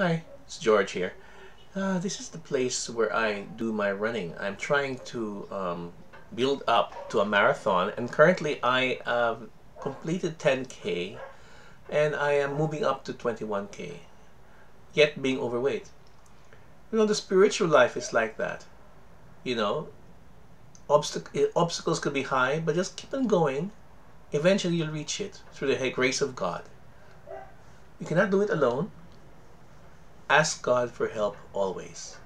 Hi, it's George here. This is the place where I do my running. I'm trying to build up to a marathon, and currently I completed 10K and I am moving up to 21K, yet being overweight. You know, the spiritual life is like that. You know, obstacles could be high, but just keep on going. Eventually you'll reach it through the grace of God. You cannot do it alone. Ask God for help always.